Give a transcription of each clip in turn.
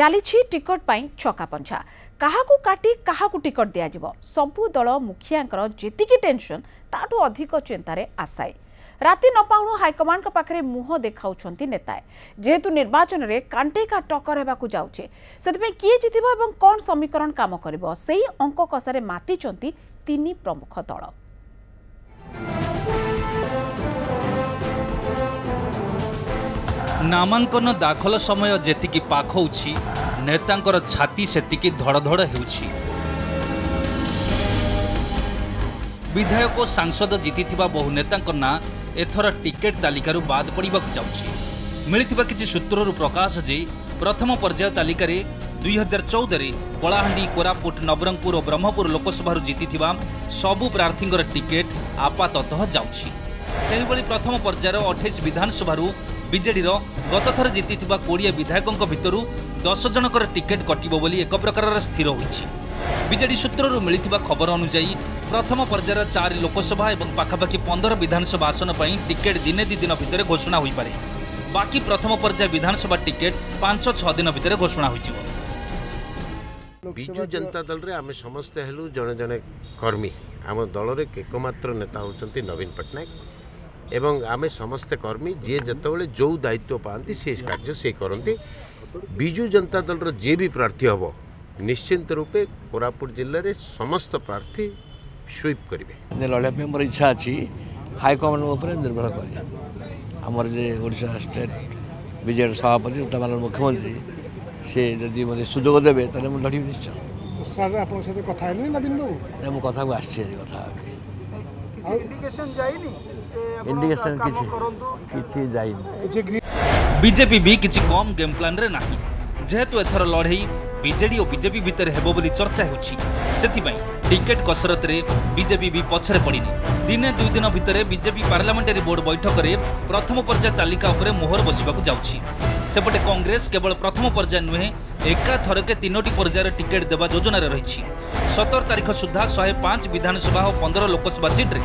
चली टिकट पर छकापंछा क्या काटी क्या टिकट दिज्व सबु दल मुखिया जीक टेनसन ताठू अधिक चिंतार आसाए राति नपाउणु हाइकमांड पाखे मुह देखा नेताए जेहेतु निर्वाचन में कांटे का टक्कर होगा जाऊे से किए जितब और कौन समीकरण काम कर सही अंक कषार माति तीन प्रमुख दल नामांकन दाखल समय जेतिकी पाखौछि नेतांकर छाती सेतिकी धड़धड़ हेउछि। विधायक सांसद जीतिथिबा बहु नेतांकर ना एथर टिकेट तालिकारु बाद पड़िबाक जाउछि। मिलिथिबा किछि सूत्ररु प्रकाश जे प्रथम पर्याय तालिकारे 2014 रे कलाहांडी कोरापुट नवरंगपुर और ब्रह्मपुर लोकसभारु जीतिथिबा सबु प्रार्थींकर टिकेट आपाततः जाउछि। सेहिभଳି प्रथम पर्यायर 28 विधानसभारु बीजेडी गत थर जीति 20 विधायकों भितर 10 जनकर टिकेट कटो बोली एक प्रकार स्थिर होइछि। बीजेडी सूत्ररु मिलिथिबा खबर अनुयायी प्रथम पर्यायर 4 लोकसभा और पाखापाखि 15 विधानसभा आसन पर टिकेट दिने दी दिन भितर घोषणा हो पारे। बाकी प्रथम पर्याय विधानसभा टिकेट 5-6 दिन भितर घोषणा हो। बीजू जनता दल रे आमे समस्ते हेलु जने जने कर्मी आम दल रे एकमात्र नेता होचंती नवीन पटनायक एवं आमे समस्त कर्मी जी जिते जो दायित्व पाती से कार्य से करती। बीजू जनता दल रो जे भी प्रार्थी हम निश्चिंत रूपे कोरापुट जिले में समस्त प्रार्थी स्वीप करेंगे लड़ाई। मोर इच्छा अच्छी हाईकमांड उपर निर्भर करें आमर जे ओडिशा स्टेट बीजेपी सभापति तमाम मुख्यमंत्री से जदि मतलब सुजोग देवे तेल मुझे लड़ी निश्चय। सर आप कथा नवीन बाबू मो कथा को आसी कथा बीजेपी भी किसी कम गेम प्लान रे नाही जेहेतु एथर लड़ई बीजेडी और बीजेपी भितर हेबो बोली चर्चा होछि। सेथिपई टिकेट कसरत रे बीजेपी भी पछरे पड़िनी। दिने 2 दिन भितर बीजेपी पार्लियामेंटरी बोर्ड बैठक रे प्रथम पर्याय तालिका उपरे मोहर बसिबाक जाउछि। सेपटे कांग्रेस केवल प्रथम पर्याय नुहे एका थरके 3 पर्यायर टिकेट देवा योजना रही। 17 तारीख सुधा 105 विधानसभा और 15 लोकसभा सीट्रे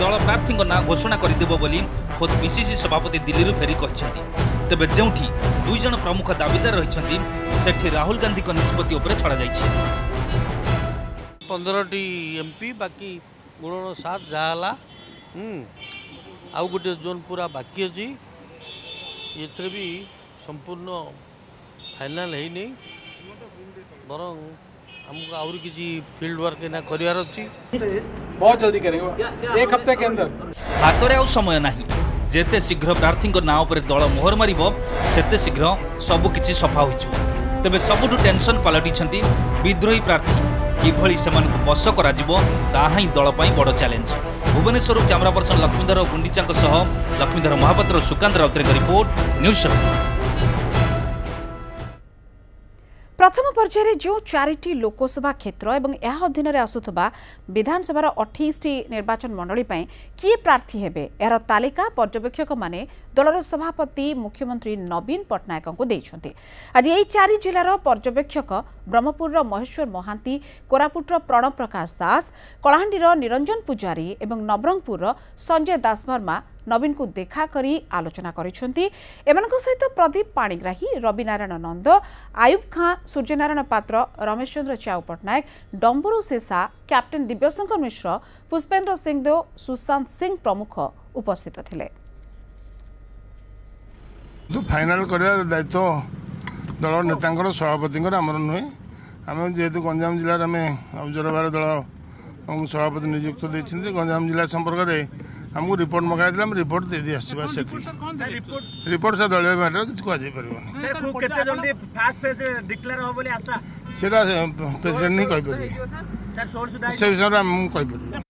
दल प्रार्थी ना घोषणा करदेव बोली खुद पीसीसी सभापति दिल्ली फेरी कहते। तेबे जेउठी दुई जन प्रमुख दाबीदार रही सेठी राहुल गांधी को निष्पत्ति उपरे छड़ा जाइछि। 15 एमपी बाकी 7 जहाला आउ गोटे जोन पूरा बाकी अछि। एथरे भी संपूर्ण फाइनाल है नहीं बर हमको आउरी किसी फील्ड वर्क ना करियार अछि। बहुत जल्दी करेंगे एक हफ्ते के अंदर। हाथ रे समय नहीं जेते शीघ्र प्रार्थी ना उपर दल मोहर मारिबो सेते शीघ्र सब किछि सफा होइछु। तबे सबुठु टेंशन पलटि छथि विद्रोही प्रार्थी किभली सेमानक बस कराजिबो ताहि दल पई बड़ challenge. Bhubaneswar camera person Laxmidhar Gundicha सह लक्ष्मीधर महापात्र सुकांत राउत की रिपोर्ट न्यूज शो। प्रथम पर्यायर जो 4 लोकसभा क्षेत्र और यह अधीन में आसुवा विधानसभा 28 निर्वाचन मंडली किए प्रार्थी हेबे यार तालिका पर्यवेक्षक माने दलर सभापति मुख्यमंत्री नवीन पटनायक को देइछन्ति। आज यही 4 जिलार पर्यवेक्षक ब्रह्मपुर महेश्वर महांती कोरापुटर प्रणव प्रकाश दास कलाहांडीर निरंजन पुजारी और नवरंगपुर संजय दासवर्मा नवीन को देखा करी आलोचना करिसेंती। एमनको सहित प्रदीप पाणिग्राही रविनारायण नंद आयुब खान सूर्यनारायण पात्र रामेश्वर चाउ पटनायक डंबरू सेसा कैप्टन दिव्यशंकर मिश्र पुष्पेंद्र सिंह देव सुशांत सिंह प्रमुख उपस्थित थिले। फाइनल करिया दायित्व दल नेतांकर सभापति आमर नुहे आम जेहेतु गंजाम जिले में अब्जर्वर दल सभापति नियुक्त देते गंजाम जिला संपर्क में हमको रिपोर्ट मगाइला हम रिपोर्ट दे दी आसीबा से रिपोर्ट से दलिय मैटर किछ को आजे परबो नै केते जल्दी फास्ट फेज डिक्लेयर हो बोली आशा सेटा प्रेसिडेंट नै कहि परबे सर 16 सुधा से सर हम कहि परबे